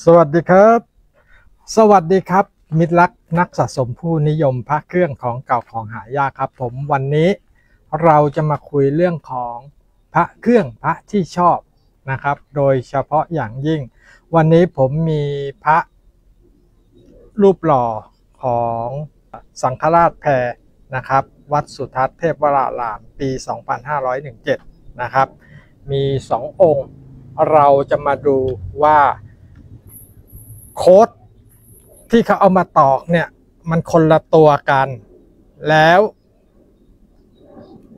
สวัสดีครับมิตรรักนักสะสมผู้นิยมพระเครื่องของเก่าของหายากครับผมวันนี้เราจะมาคุยเรื่องของพระเครื่องพระที่ชอบนะครับโดยเฉพาะอย่างยิ่งวันนี้ผมมีพระรูปหล่อของสังฆราชแพรนะครับวัดสุทัศน์เทพวรารามปี2517นะครับมี2องค์เราจะมาดูว่าโค้ดที่เขาเอามาตอกเนี่ยมันคนละตัวกันแล้ว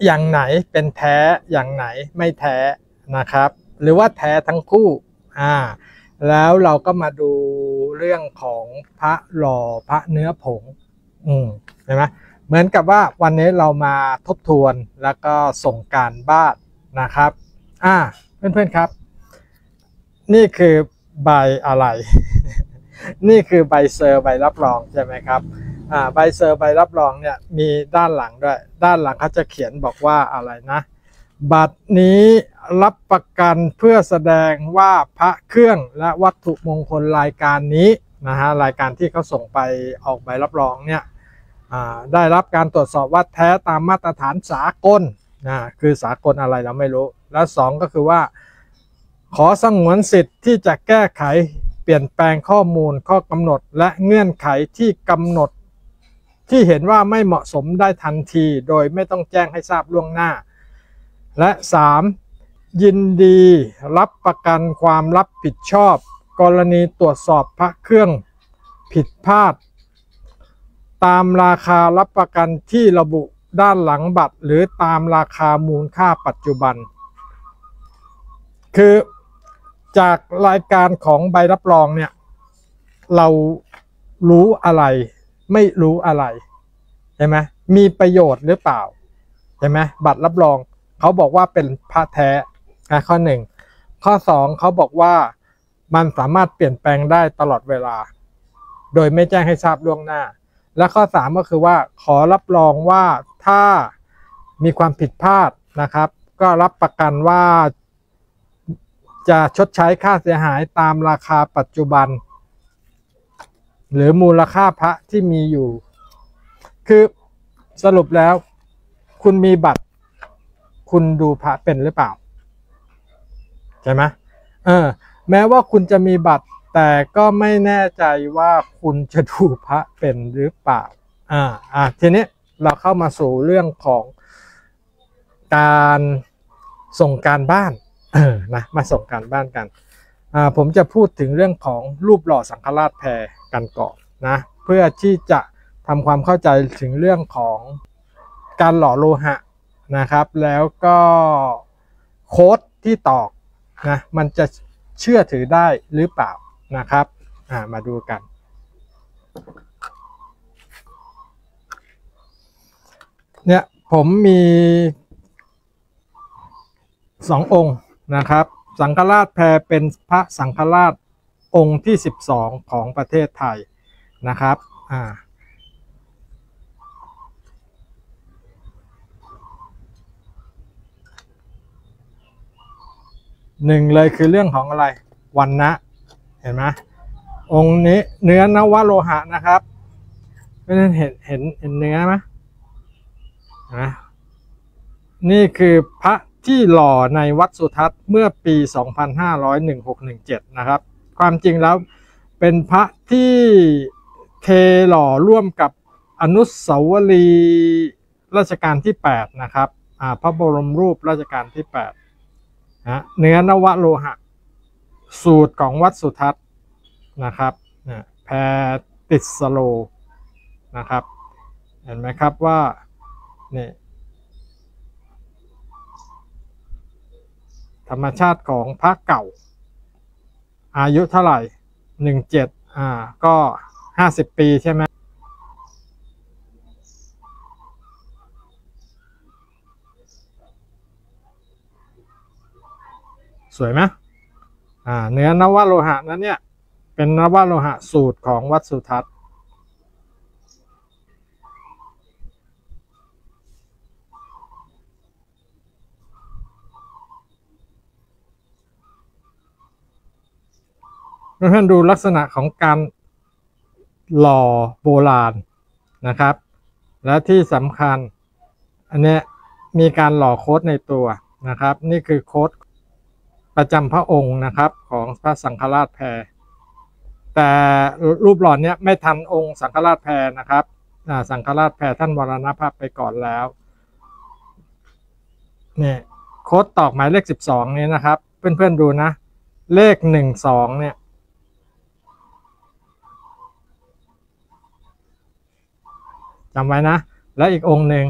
อย่างไหนเป็นแท้อย่างไหนไม่แท้นะครับหรือว่าแท้ทั้งคู่แล้วเราก็มาดูเรื่องของพระหล่อพระเนื้อผงเห็นไหมเหมือนกับว่าวันนี้เรามาทบทวนแล้วก็ส่งการบ้านนะครับเพื่อนๆครับนี่คือใบอะไร นี่คือใบเซอร์ใบรับรองใช่ไหมครับใบเซอร์ใบรับรองเนี่ยมีด้านหลังด้วยด้านหลังเขาจะเขียนบอกว่าอะไรนะบัตรนี้รับประกันเพื่อแสดงว่าพระเครื่องและวัตถุมงคลรายการนี้นะฮะรายการที่เขาส่งไปออกใบรับรองเนี่ยได้รับการตรวจสอบว่าแท้ตามมาตรฐานสากลคือสากลอะไรเราไม่รู้และ2ก็คือว่าขอสงวนสิทธิ์ที่จะแก้ไขเปลี่ยนแปลงข้อมูลข้อกำหนดและเงื่อนไขที่กำหนดที่เห็นว่าไม่เหมาะสมได้ทันทีโดยไม่ต้องแจ้งให้ทราบล่วงหน้าและ3ยินดีรับประกันความรับผิดชอบกรณีตรวจสอบพระเครื่องผิดพลาดตามราคารับประกันที่ระบุด้านหลังบัตรหรือตามราคามูลค่าปัจจุบันคือจากรายการของใบรับรองเนี่ยเรารู้อะไรไม่รู้อะไรใช่ไหมมีประโยชน์หรือเปล่าใช่ไหมบัตรรับรองเขาบอกว่าเป็นพระแท้ข้อ1ข้อ2เขาบอกว่ามันสามารถเปลี่ยนแปลงได้ตลอดเวลาโดยไม่แจ้งให้ทราบล่วงหน้าและข้อ3ก็คือว่าขอรับรองว่าถ้ามีความผิดพลาดนะครับก็รับประกันว่าจะชดใช้ค่าเสียหายตามราคาปัจจุบันหรือมูลค่าพระที่มีอยู่คือสรุปแล้วคุณมีบัตรคุณดูพระเป็นหรือเปล่าใช่ไหมแม้ว่าคุณจะมีบัตรแต่ก็ไม่แน่ใจว่าคุณจะดูพระเป็นหรือเปล่าทีนี้เราเข้ามาสู่เรื่องของการส่งการบ้านนะมาส่งการบ้านกันผมจะพูดถึงเรื่องของรูปหล่อสังฆราชแพรกันก่อนนะเพื่อที่จะทำความเข้าใจถึงเรื่องของการหล่อโลหะนะครับแล้วก็โค้ดที่ตอกนะมันจะเชื่อถือได้หรือเปล่านะครับมาดูกันเนี่ยผมมี2องค์นะครับสังฆราชแพรเป็นพระสังฆราชองค์ที่12ของประเทศไทยนะครับหนึ่งเลยคือเรื่องของอะไรวันนะเห็นไหมองค์นี้เนื้อนวโลหะนะครับไม่ได้เห็นเนื้อไหมนี่คือพระที่หล่อในวัดสุทัศน์เมื่อปี2516-17นะครับความจริงแล้วเป็นพระที่เทหล่อร่วมกับอนุสาวรีย์รัชกาลที่8นะครับพระบรมรูปรัชกาลที่8เนื้อนวโลหะสูตรของวัดสุทัศน์นะครับแพรติสโลนะครับเห็นไหมครับว่านี่ธรรมชาติของพระเก่าอายุเท่าไหร่17ก็50ปีใช่ไหมสวยไหมเนื้อนวโลหะนั้นเนี่ยเป็นนวโลหะสูตรของวัดสุทัศน์ ท่านดูลักษณะของการหล่อโบราณนะครับและที่สำคัญอันนี้มีการหล่อโค้ดในตัวนะครับนี่คือโค้ดประจำพระองค์นะครับของพระสังฆราชแพรแต่รูปหล่อเนี้ยไม่ทันองค์สังฆราชแพรนะครับสังฆราชแพรท่านมรณภาพไปก่อนแล้วเนี่ยโค้ดตอกหมายเลข12นี้นะครับเพื่อนๆดูนะเลข12เนี่ยจำไว้นะและอีกองค์หนึ่ง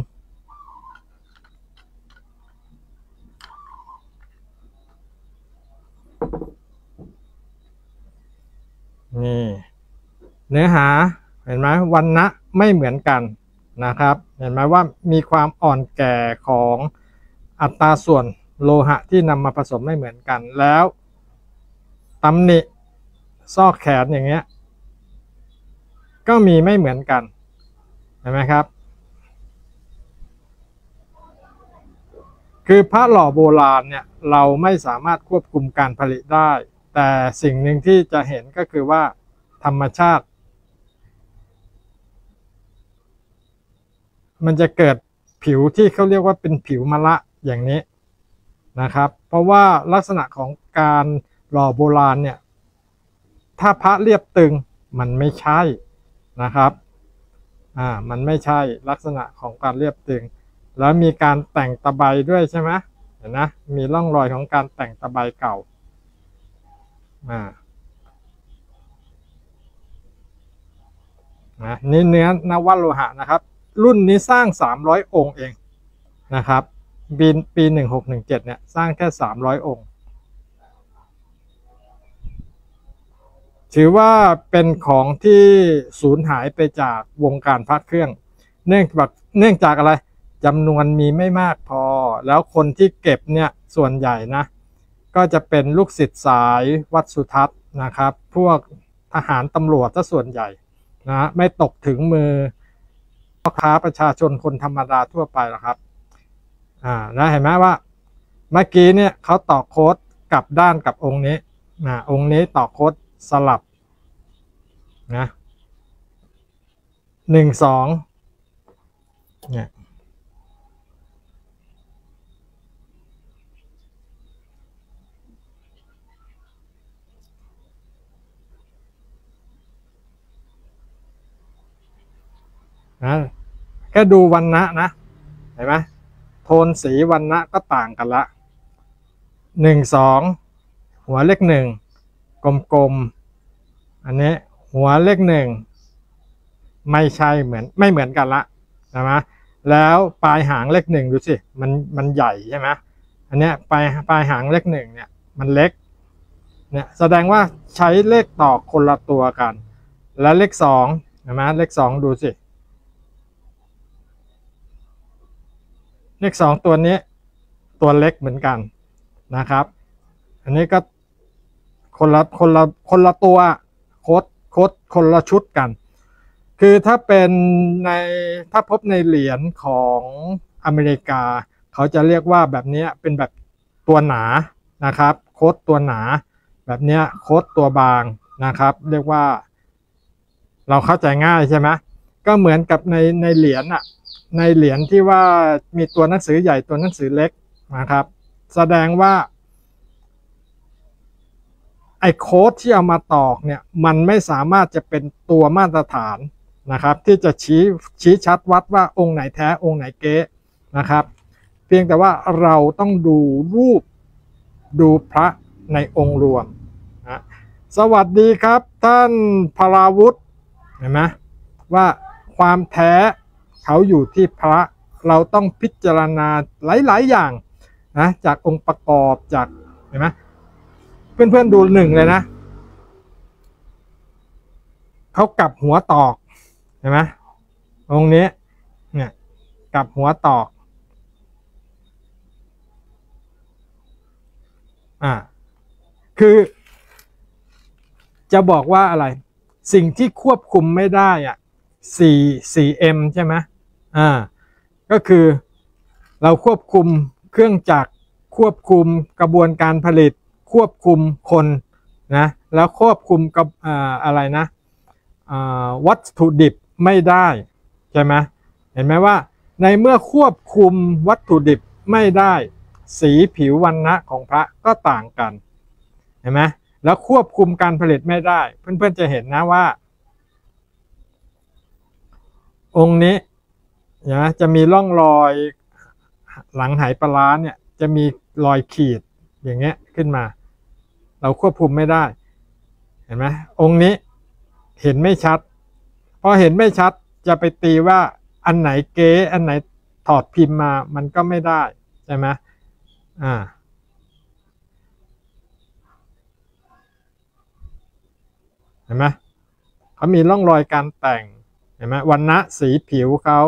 นี่เนื้อหาเห็นไหมวรรณะไม่เหมือนกันนะครับเห็นไหมว่ามีความอ่อนแก่ของอัตราส่วนโลหะที่นำมาผสมไม่เหมือนกันแล้วตำหนิซอกแขนอย่างเงี้ยก็มีไม่เหมือนกันเห็นไหมครับคือพระหล่อโบราณเนี่ยเราไม่สามารถควบคุมการผลิตได้แต่สิ่งหนึ่งที่จะเห็นก็คือว่าธรรมชาติมันจะเกิดผิวที่เขาเรียกว่าเป็นผิวมะละอย่างนี้นะครับเพราะว่าลักษณะของการหล่อโบราณเนี่ยถ้าพระเรียบตึงมันไม่ใช่นะครับมันไม่ใช่ลักษณะของการเรียบตึงแล้วมีการแต่งตะไบด้วยใช่ไหมเห็นนะมีร่องรอยของการแต่งตะไบเก่านี่เนื้อนวโลหะนะครับรุ่นนี้สร้าง300องค์เองนะครับปี1617เนี่ยสร้างแค่300องค์ถือว่าเป็นของที่สูญหายไปจากวงการพระเครื่องเนื่องจากอะไรจำนวนมีไม่มากพอแล้วคนที่เก็บเนี่ยส่วนใหญ่นะก็จะเป็นลูกศิษย์สายวัดสุทัศน์นะครับพวกทหารตำรวจซะส่วนใหญ่นะไม่ตกถึงมือพ่อค้าประชาชนคนธรรมดาทั่วไปหรอกครับแล้วเห็นไหมว่าเมื่อกี้เนี่ยเขาต่อโค้ดกลับด้านกับองค์นี้องค์นี้ต่อโค้ดสลับนะ12เนี่ยนะแค่ดูวรรณะนะเห็นไหมโทนสีวรรณะก็ต่างกันละ12หัวเลข1กลมๆอันนี้หัวเลข1ไม่ใช่ไม่เหมือนกันละใช่ไหมแล้วปลายหางเลข1ดูสิมันใหญ่ใช่ไหมอันนี้ปลายหางเลข1เนี่ยมันเล็กเนี่ยแสดงว่าใช้เลขต่อคนละตัวกันและเลข2เห็นไหมเลข2ดูสิเลข2ตัวนี้ตัวเล็กเหมือนกันนะครับอันนี้ก็คนละตัวโค้ดคนละชุดกันคือถ้าเป็นในถ้าพบในเหรียญของอเมริกาเขาจะเรียกว่าแบบนี้เป็นแบบตัวหนานะครับโค้ดตัวหนาแบบนี้โค้ดตัวบางนะครับเรียกว่าเราเข้าใจง่ายใช่ไหมก็เหมือนกับในเหรียญอะในเหรียญที่ว่ามีตัวหนังสือใหญ่ตัวหนังสือเล็กนะครับแสดงว่าไอ้โค้ดที่เอามาตอกเนี่ยมันไม่สามารถจะเป็นตัวมาตรฐานนะครับที่จะชี้ชัดวัดว่าองค์ไหนแท้องค์ไหนเก๊นะครับเพียงแต่ว่าเราต้องดูรูปดูพระในองค์รวมนะสวัสดีครับท่านพราวุธเห็นไหมว่าความแท้เขาอยู่ที่พระเราต้องพิจารณาหลายๆอย่างนะจากองค์ประกอบจากเห็นไหมเพื่อนๆดูหนึ่งเลยนะเขากลับหัวตอกเห็นไหมองค์นี้เนี่ยกลับหัวตอกคือจะบอกว่าอะไรสิ่งที่ควบคุมไม่ได้อ่ะ 4M ใช่ไหมก็คือเราควบคุมเครื่องจักรควบคุมกระบวนการผลิตควบคุมคนนะ แล้วควบคุมกับอะไรนะวัตถุดิบไม่ได้ใช่ไหมเห็นไหมว่าในเมื่อควบคุมวัตถุดิบไม่ได้สีผิววรรณะของพระก็ต่างกันเห็นไหมแล้วควบคุมการผลิตไม่ได้เพื่อนๆจะเห็นนะว่าองค์นี้นะจะมีร่องรอยหลังหายปลาร้าเนี่ยจะมีรอยขีดอย่างเงี้ยขึ้นมาเราควบคุมไม่ได้เห็นไหมองค์นี้เห็นไม่ชัดพอเห็นไม่ชัดจะไปตีว่าอันไหนเก๊อันไหนถอดพิมพ์มามันก็ไม่ได้ใช่ไหมเห็นไหมเขามีร่องรอยการแต่งเห็นไหมวรรณะสีผิวเขา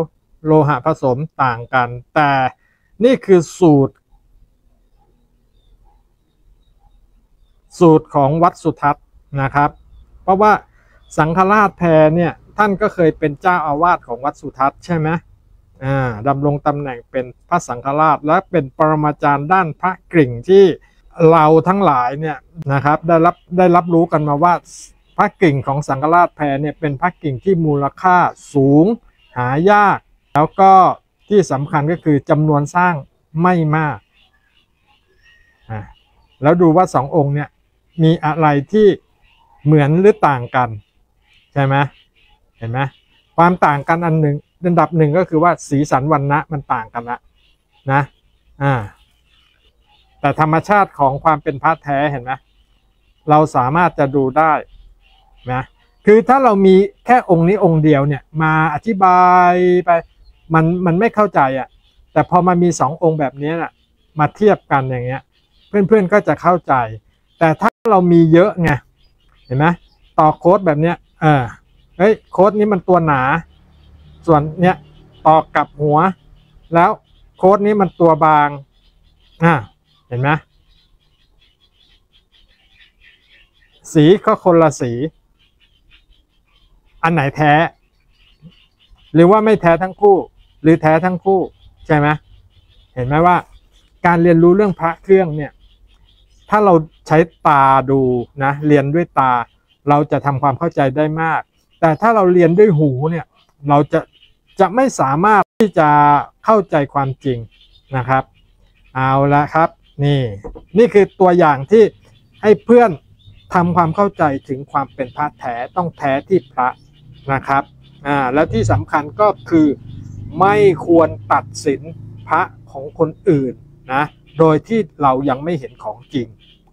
โลหะผสมต่างกันแต่นี่คือสูตรของวัดสุทัศน์นะครับเพราะว่าสังฆราชแพรเนี่ยท่านก็เคยเป็นเจ้าอาวาสของวัดสุทัศน์ใช่ไหมดำรงตำแหน่งเป็นพระสังฆราชและเป็นปรมาจารย์ด้านพระกริ่งที่เราทั้งหลายเนี่ยนะครับได้รับรู้กันมาว่าพระกริ่งของสังฆราชแพรเนี่ยเป็นพระกริ่งที่มูลค่าสูงหายากแล้วก็ที่สำคัญก็คือจำนวนสร้างไม่มากแล้วดูว่าสององค์เนี่ยมีอะไรที่เหมือนหรือต่างกันใช่ไหมเห็นไหมความต่างกันอันหนึ่งอันดับหนึ่งก็คือว่าสีสันวรรณะมันต่างกันละนะแต่ธรรมชาติของความเป็นพระแท้เห็นไหมเราสามารถจะดูได้นะคือถ้าเรามีแค่องค์นี้องค์เดียวเนี่ยมาอธิบายไปมันไม่เข้าใจอ่ะแต่พอมันมีสององค์แบบนี้น่ะมาเทียบกันอย่างเงี้ยเพื่อนๆก็จะเข้าใจแต่ถ้าเรามีเยอะไงเห็นไหมต่อโค้ดแบบเนี้ยเฮ้ยโค้ดนี้มันตัวหนาส่วนเนี้ยต่อกับหัวแล้วโค้ดนี้มันตัวบางเห็นไหมสีก็คนละสีอันไหนแท้หรือว่าไม่แท้ทั้งคู่หรือแท้ทั้งคู่ใช่ไหมเห็นไหมว่าการเรียนรู้เรื่องพระเครื่องเนี่ยถ้าเราใช้ตาดูนะเรียนด้วยตาเราจะทำความเข้าใจได้มากแต่ถ้าเราเรียนด้วยหูเนี่ยเราจะไม่สามารถที่จะเข้าใจความจริงนะครับเอาละครับนี่คือตัวอย่างที่ให้เพื่อนทำความเข้าใจถึงความเป็นพระแท้ต้องแท้ที่พระนะครับแล้วที่สำคัญก็คือไม่ควรตัดสินพระของคนอื่นนะโดยที่เรายังไม่เห็นของจริง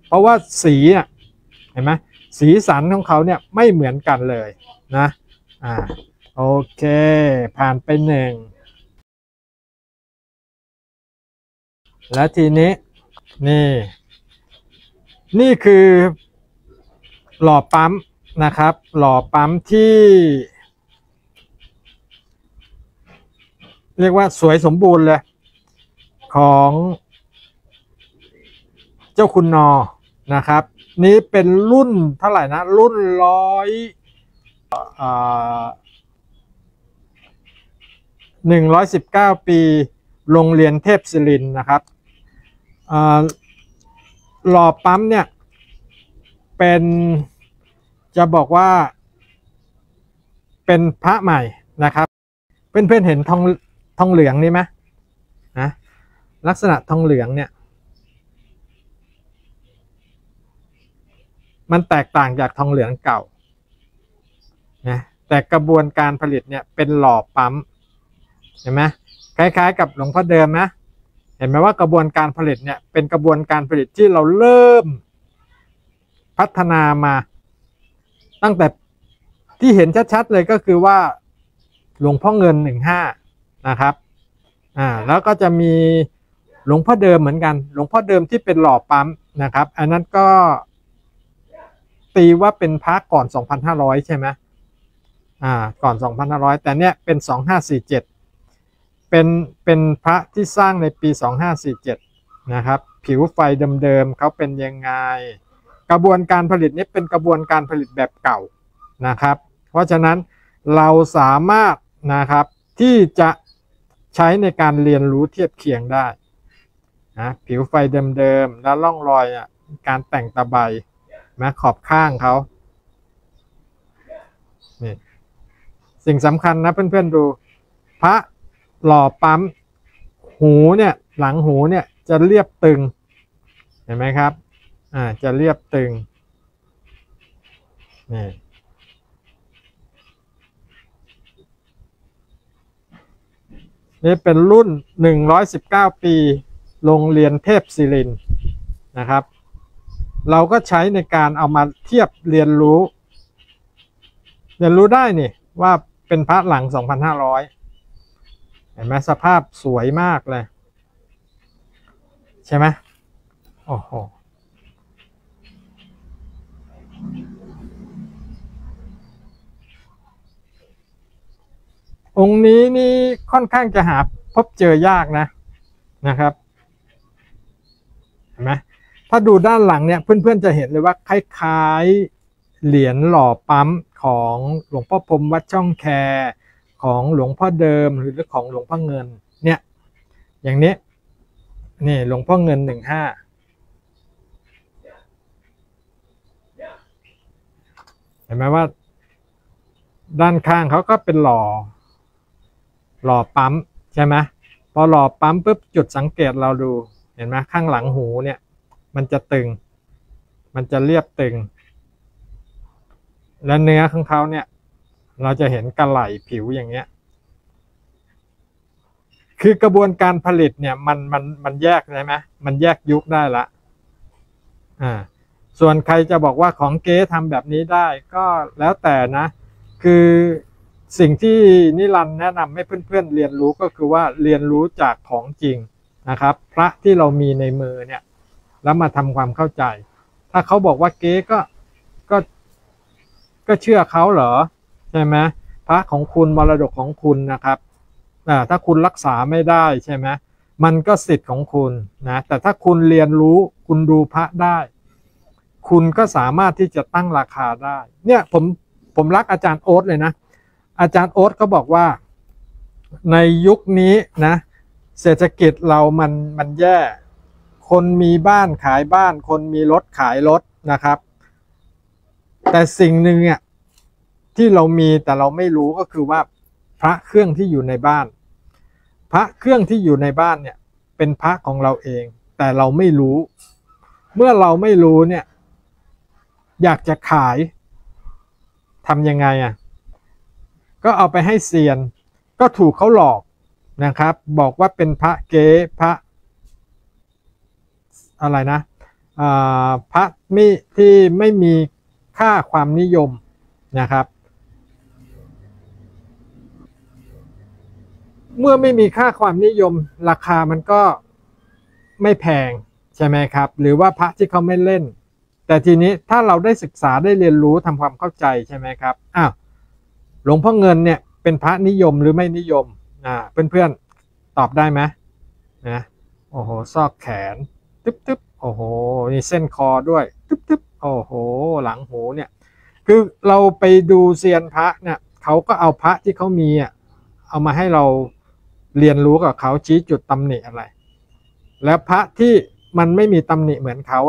เพราะว่าสีเห็นไหมสีสันของเขาเนี่ยไม่เหมือนกันเลยนะโอเคผ่านไปหนึ่งและทีนี้นี่คือหล่อปั๊มนะครับหล่อปั๊มที่เรียกว่าสวยสมบูรณ์เลยของเจ้าคุณนอนะครับนี้เป็นรุ่นเท่าไหร่นะรุ่น119ปีโรงเรียนเทพศิรินนะครับหล่อปั๊มเนี่ยเป็นจะบอกว่าเป็นพระใหม่นะครับเพื่อนๆเห็นทองเหลืองนี่ไหมนะลักษณะทองเหลืองเนี่ยมันแตกต่างจากทองเหลืองเก่านะแต่กระบวนการผลิตเนี่ยเป็นหล่อปั๊มเห็นไหมคล้ายๆกับหลวงพ่อเดิมนะเห็นไหมว่ากระบวนการผลิตเนี่ยเป็นกระบวนการผลิตที่เราเริ่มพัฒนามาตั้งแต่ที่เห็นชัดๆเลยก็คือว่าหลวงพ่อเงิน15นะครับแล้วก็จะมีหลวงพ่อเดิมเหมือนกันหลวงพ่อเดิมที่เป็นหล่อปั๊มนะครับอันนั้นก็ตีว่าเป็นพระก่อน 2,500 ใช่ไหมก่อน 2,500 แต่เนี่ยเป็น 2547 เป็นพระที่สร้างในปี 2547 นะครับผิวไฟเดิมๆเขาเป็นยังไงกระบวนการผลิตนี้เป็นกระบวนการผลิตแบบเก่านะครับเพราะฉะนั้นเราสามารถนะครับที่จะใช้ในการเรียนรู้เทียบเคียงได้นะผิวไฟเดิมๆและร่องรอยการแต่งตะไบ นะขอบข้างเขานี่สิ่งสำคัญนะเพื่อนๆดูพระหล่อปั๊มหูเนี่ยหลังหูเนี่ยจะเรียบตึงเห็นไหมครับจะเรียบตึงนี่นี่เป็นรุ่น119ปีโรงเรียนเทพศิรินทร์นะครับเราก็ใช้ในการเอามาเทียบเรียนรู้ได้นี่ว่าเป็นพระหลัง 2,500 เห็นไหมสภาพสวยมากเลยใช่ไหมโอ้โหองค์นี้นี่ค่อนข้างจะหาพบเจอยากนะครับเห็นไหมถ้าดูด้านหลังเนี่ยเพื่อนๆจะเห็นเลยว่าคล้ายๆเหรียญหล่อปั๊มของหลวงพ่อพรมวัดช่องแคของหลวงพ่อเดิมหรือของหลวงพ่อเงินเนี่ยอย่างนี้นี่หลวงพ่อเงิน15เห็นไหมว่าด้านข้างเขาก็เป็นหล่อปั๊มใช่ไหมพอหล่อปั๊มปุ๊บจุดสังเกตเราดูเห็นไหมข้างหลังหูเนี่ยมันจะตึงมันจะเรียบตึงและเนื้อของเขาเนี่ยเราจะเห็นกระไหล่ผิวอย่างเงี้ยคือกระบวนการผลิตเนี่ยมันแยกใช่ไหมมันแยกยุคได้ละส่วนใครจะบอกว่าของเก๊ทำแบบนี้ได้ก็แล้วแต่นะคือสิ่งที่นิรันดร์แนะนำให้เพื่อนๆเรียนรู้ก็คือว่าเรียนรู้จากของจริงนะครับพระที่เรามีในมือเนี่ยแล้วมาทำความเข้าใจถ้าเขาบอกว่าเก๊ก็เชื่อเขาเหรอใช่ไหมพระของคุณมรดกของคุณนะครับถ้าคุณรักษาไม่ได้ใช่ไหมมันก็สิทธิ์ของคุณนะแต่ถ้าคุณเรียนรู้คุณดูพระได้คุณก็สามารถที่จะตั้งราคาได้เนี่ยผมรักอาจารย์โอ๊ตเลยนะอาจารย์โอ๊ตเขาบอกว่าในยุคนี้นะเศรษฐกิจเรามันแย่คนมีบ้านขายบ้านคนมีรถขายรถนะครับแต่สิ่งหนึ่งเนี่ยที่เรามีแต่เราไม่รู้ก็คือว่าพระเครื่องที่อยู่ในบ้านพระเครื่องที่อยู่ในบ้านเนี่ยเป็นพระของเราเองแต่เราไม่รู้เมื่อเราไม่รู้เนี่ยอยากจะขายทำยังไงก็เอาไปให้เซียนก็ถูกเขาหลอกนะครับบอกว่าเป็นพระเก๊พระอะไรนะพระมิที่ไม่มีค่าความนิยมนะครับเมื่อไม่มีค่าความนิยมราคามันก็ไม่แพงใช่ไหมครับหรือว่าพระที่เขาไม่เล่นแต่ทีนี้ถ้าเราได้ศึกษาได้เรียนรู้ทำความเข้าใจใช่ไหมครับหลวงพ่อเงินเนี่ยเป็นพระนิยมหรือไม่นิยมเพื่อนๆตอบได้ไหมนะโอ้โหซอกแขนตึ๊บโอ้โหนี่เส้นคอด้วยตึ๊บโอ้โหหลังหูเนี่ยคือเราไปดูเซียนพระเนี่ยเขาก็เอาพระที่เขามีเอามาให้เราเรียนรู้กับเขาชี้จุดตำหนิอะไรแล้วพระที่มันไม่มีตำหนิเหมือนเขา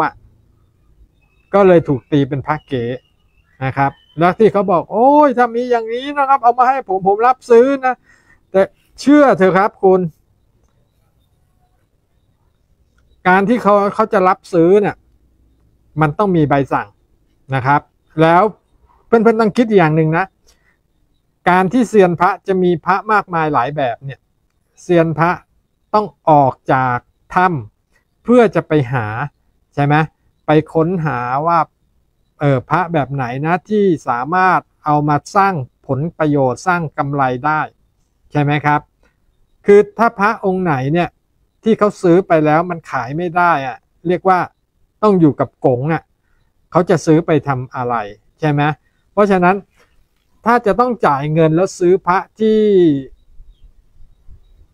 ก็เลยถูกตีเป็นพระเก๋นะครับแล้วที่เขาบอกโอ้ยถ้ามีอย่างนี้นะครับเอามาให้ผมรับซื้อนะแต่เชื่อเถอะครับคุณการที่เขาจะรับซื้อเนี่ยมันต้องมีใบสั่งนะครับแล้วเพื่อนๆต้องคิดอย่างหนึ่งนะการที่เซียนพระจะมีพระมากมายหลายแบบเนี่ยเซียนพระต้องออกจากถ้ำเพื่อจะไปหาใช่ไหมไปค้นหาว่าพระแบบไหนนะที่สามารถเอามาสร้างผลประโยชน์สร้างกำไรได้ใช่ไหมครับคือถ้าพระองค์ไหนเนี่ยที่เขาซื้อไปแล้วมันขายไม่ได้เรียกว่าต้องอยู่กับกงเขาจะซื้อไปทำอะไรใช่ไหมเพราะฉะนั้นถ้าจะต้องจ่ายเงินแล้วซื้อพระที่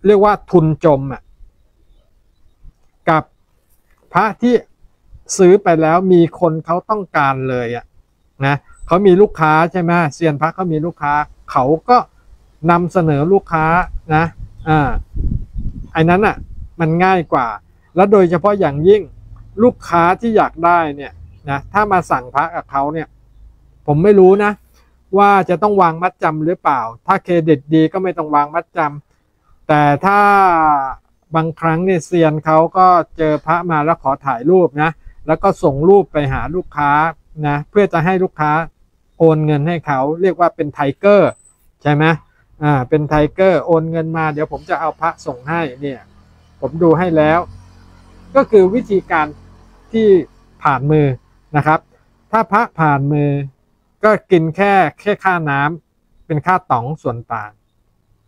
เรียกว่าทุนจมกับพระที่ซื้อไปแล้วมีคนเขาต้องการเลยนะเขามีลูกค้าใช่ไหมเซียนพระเขามีลูกค้าเขาก็นำเสนอลูกค้านะไอ้นั้นมันง่ายกว่าและโดยเฉพาะอย่างยิ่งลูกค้าที่อยากได้เนี่ย นะถ้ามาสั่งพระกับเขาเนี่ยผมไม่รู้นะว่าจะต้องวางมัดจำหรือเปล่าถ้าเครดิตดีก็ไม่ต้องวางมัดจำแต่ถ้าบางครั้งเนี่ยเซียนเขาก็เจอพระมาแล้วขอถ่ายรูปนะแล้วก็ส่งรูปไปหาลูกค้านะเพื่อจะให้ลูกค้าโอนเงินให้เขาเรียกว่าเป็นไทเกอร์ใช่ไหมเป็นไทเกอร์โอนเงินมาเดี๋ยวผมจะเอาพระส่งให้เนี่ยผมดูให้แล้วก็คือวิธีการที่ผ่านมือนะครับถ้าพระผ่านมือก็กินแค่ค่าน้ำเป็นค่าต๋องส่วนต่าง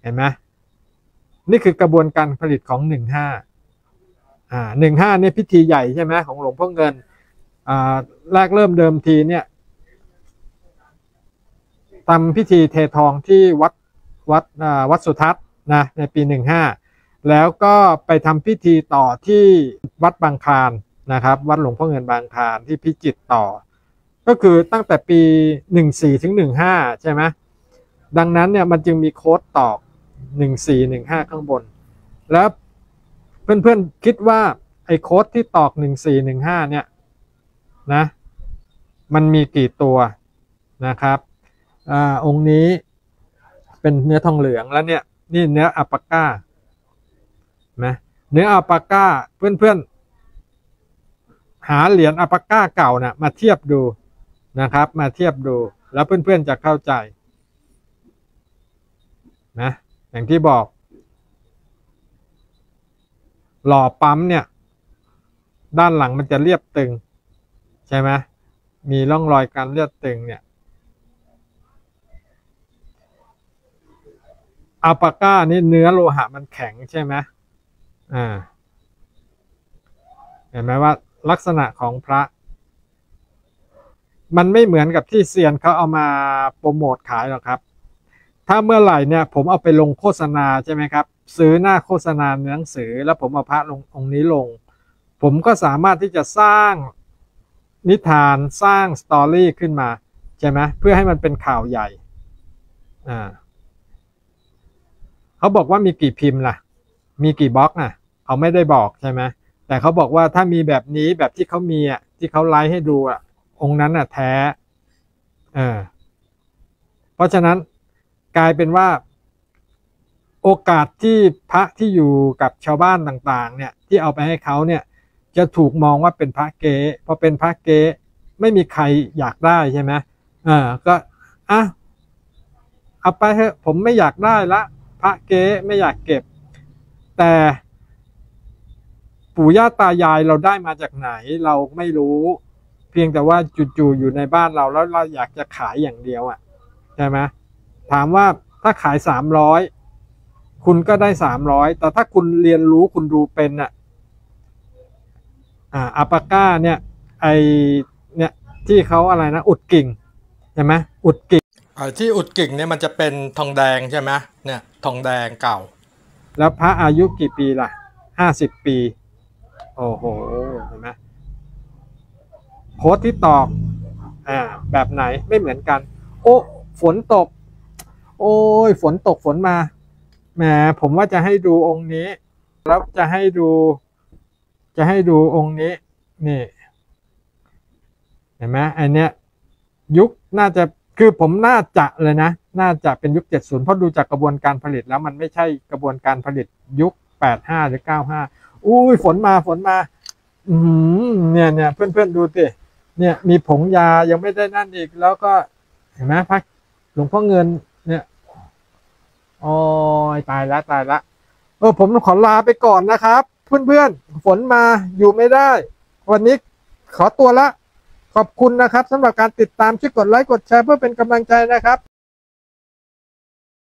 เห็นไหมนี่คือกระบวนการผลิตของ15เนี่ยพิธีใหญ่ใช่ไหมของหลวงพ่อเงินแรกเริ่มเดิมทีเนี่ยทำพิธีเททองที่วัดสุทัศน์นะในปี15แล้วก็ไปทำพิธีต่อที่วัดบางคลานนะครับวัดหลวงพ่อเงินบางคลานที่พิจิตรต่อก็คือตั้งแต่ปี14ถึง15ใช่ไหมดังนั้นเนี่ยมันจึงมีโค้ดตอก1415ข้างบนแล้วเพื่อนๆคิดว่าไอ้โค้ดที่ตอก1415เนี่ยนะมันมีกี่ตัวนะครับองค์นี้เป็นเนื้อทองเหลืองแล้วเนี่ยนี่เนื้ออัลปาก้านะเนื้ออัลปาก้าเพื่อนๆหาเหรียญอัลปาก้าเก่านะมาเทียบดูนะครับมาเทียบดูแล้วเพื่อนๆจะเข้าใจนะอย่างที่บอกหล่อปั๊มเนี่ยด้านหลังมันจะเรียบตึงใช่ไหมมีร่องรอยการเรียบตึงเนี่ยอัลปาก้านี่เนื้อโลหะมันแข็งใช่ไหมเห็นไหมว่าลักษณะของพระมันไม่เหมือนกับที่เซียนเขาเอามาโปรโมทขายหรอกครับถ้าเมื่อไหร่เนี่ยผมเอาไปลงโฆษณาใช่ไหมครับซื้อหน้าโฆษณาหนังสือแล้วผมเอาพระลงองค์นี้ลงผมก็สามารถที่จะสร้างนิทานสร้างสตอรี่ขึ้นมาใช่ไหมเพื่อให้มันเป็นข่าวใหญ่เขาบอกว่ามีกี่พิมพ์ล่ะมีกี่บล็อกอ่ะเขาไม่ได้บอกใช่ไหมแต่เขาบอกว่าถ้ามีแบบนี้แบบที่เขามีอ่ะที่เขาไลฟ์ให้ดูอ่ะองค์นั้นอ่ะแท้เพราะฉะนั้นกลายเป็นว่าโอกาสที่พระที่อยู่กับชาวบ้านต่างๆเนี่ยที่เอาไปให้เขาเนี่ยจะถูกมองว่าเป็นพระเก๊พอเป็นพระเก๊ไม่มีใครอยากได้ใช่ไหมก็เอาไปเถอะผมไม่อยากได้ละพระเก๊ไม่อยากเก็บแต่ปู่ย่าตายายเราได้มาจากไหนเราไม่รู้เพียงแต่ว่าจู่ๆอยู่ในบ้านเราแล้วเราอยากจะขายอย่างเดียวอ่ะใช่ไหมถามว่าถ้าขาย300คุณก็ได้300แต่ถ้าคุณเรียนรู้คุณดูเป็นอ่ะอัลปาก้าเนี่ยไอเนี่ยที่เขาอะไรนะอุดกิ่งใช่ไหมอุดกิ่งที่อุดกิ่งเนี่ยมันจะเป็นทองแดงใช่ไหมเนี่ยทองแดงเก่าแล้วพระอายุกี่ปีล่ะ50 ปีโอ้โหเห็นไหมโพสที่ตอกแบบไหนไม่เหมือนกันโอ้ฝนตกโอ้ยฝนตกฝนมาแหมผมว่าจะให้ดูองค์นี้แล้วจะให้ดูองค์นี้นี่เห็นไหมไอเนี้ยยุคน่าจะคือผมน่าจะเลยนะน่าจะเป็นยุค70เพราะดูจากกระบวนการผลิตแล้วมันไม่ใช่กระบวนการผลิตยุค85หรือ95อุ้ยฝนมาเนี่ยเพื่อนดูสิเนี่ยมีผงยายังไม่ได้นั่นอีกแล้วก็เห็นไหมพระหลวงพ่อเงินเนี่ยโอ้ยตายละผมขอลาไปก่อนนะครับเพื่อนฝนมาอยู่ไม่ได้วันนี้ขอตัวละขอบคุณนะครับสำหรับการติดตามช่วยกดไลค์กดแชร์เพื่อเป็นกำลังใจนะครับ